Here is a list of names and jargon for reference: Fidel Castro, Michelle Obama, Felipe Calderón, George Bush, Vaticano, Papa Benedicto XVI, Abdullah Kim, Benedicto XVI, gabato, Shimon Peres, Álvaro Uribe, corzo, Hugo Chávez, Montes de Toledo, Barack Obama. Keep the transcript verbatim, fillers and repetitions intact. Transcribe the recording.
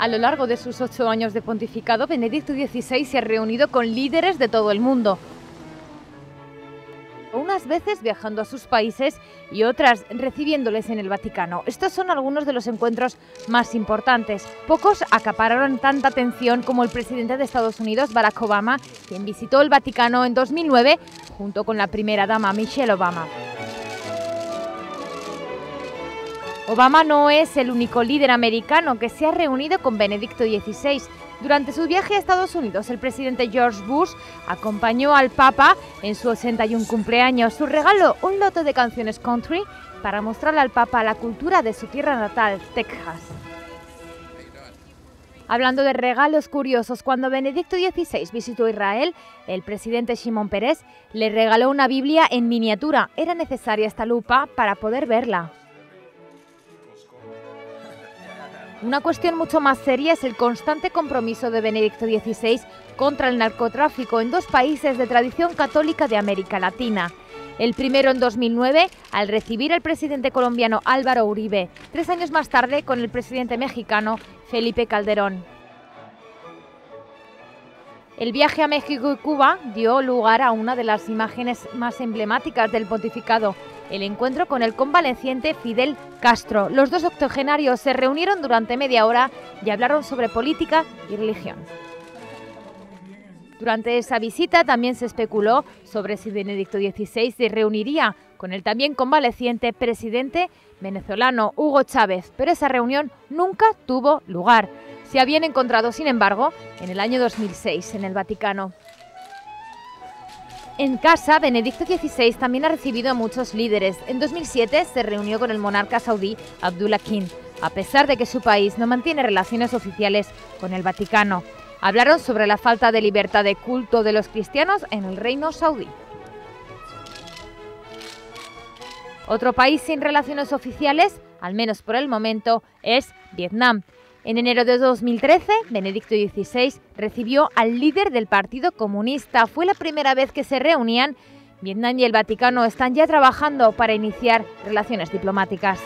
A lo largo de sus ocho años de pontificado, Benedicto dieciséis se ha reunido con líderes de todo el mundo, unas veces viajando a sus países y otras recibiéndoles en el Vaticano. Estos son algunos de los encuentros más importantes. Pocos acapararon tanta atención como el presidente de Estados Unidos, Barack Obama, quien visitó el Vaticano en dos mil nueve junto con la primera dama, Michelle Obama. Obama no es el único líder americano que se ha reunido con Benedicto dieciséis. Durante su viaje a Estados Unidos, el presidente George Bush acompañó al Papa en su ochenta y un cumpleaños. Su regalo, un lote de canciones country para mostrarle al Papa la cultura de su tierra natal, Texas. Hablando de regalos curiosos, cuando Benedicto dieciséis visitó Israel, el presidente Shimon Peres le regaló una Biblia en miniatura. Era necesaria esta lupa para poder verla. Una cuestión mucho más seria es el constante compromiso de Benedicto dieciséis contra el narcotráfico en dos países de tradición católica de América Latina. El primero en dos mil nueve, al recibir al presidente colombiano Álvaro Uribe, tres años más tarde con el presidente mexicano Felipe Calderón. El viaje a México y Cuba dio lugar a una de las imágenes más emblemáticas del pontificado, el encuentro con el convaleciente Fidel Castro. Los dos octogenarios se reunieron durante media hora y hablaron sobre política y religión. Durante esa visita también se especuló sobre si Benedicto dieciséis se reuniría con el también convaleciente presidente venezolano Hugo Chávez, pero esa reunión nunca tuvo lugar. Se habían encontrado, sin embargo, en el año dos mil seis en el Vaticano. En casa, Benedicto dieciséis también ha recibido a muchos líderes. En dos mil siete se reunió con el monarca saudí Abdullah Kim, a pesar de que su país no mantiene relaciones oficiales con el Vaticano. Hablaron sobre la falta de libertad de culto de los cristianos en el reino saudí. Otro país sin relaciones oficiales, al menos por el momento, es Vietnam. En enero de dos mil trece, Benedicto dieciséis recibió al líder del Partido Comunista. Fue la primera vez que se reunían. Vietnam y el Vaticano están ya trabajando para iniciar relaciones diplomáticas.